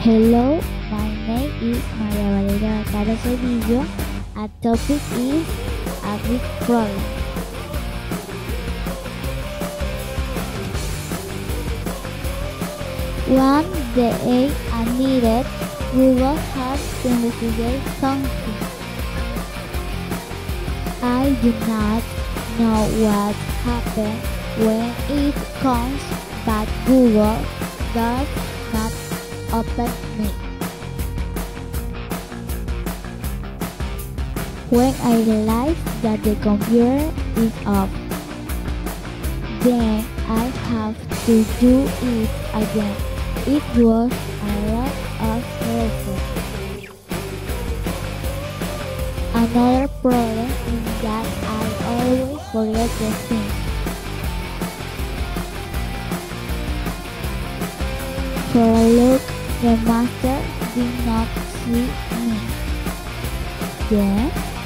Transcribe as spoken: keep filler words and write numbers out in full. Hello, my name is María Valeria Vaccaro Cedillo, and topic is a big problem. When the aid is needed, we will have to investigate something. I do not know what happened when it comes, but Google does not open me. When I realize that the computer is off, then I have to do it again. It was a lot of effort. Another problem is that I always forget the things. For a look, the master did not see me. Yes?